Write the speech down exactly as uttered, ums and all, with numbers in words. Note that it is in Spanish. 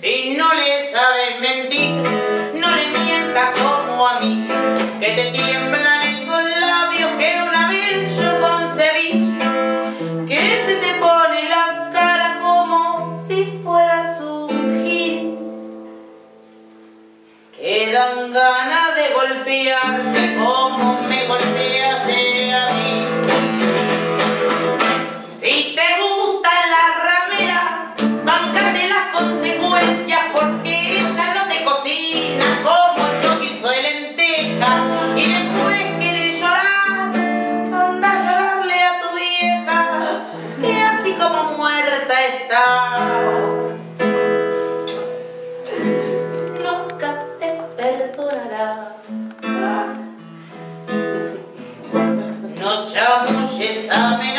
Si no le sabes mentir, no le mientas como a mí, que te tiemblan esos labios que una vez yo concebí, que se te pone la cara como si fueras un gil, que dan ganas de golpearte como me golpeaste. Nunca te perdonará. No chamulles a mí.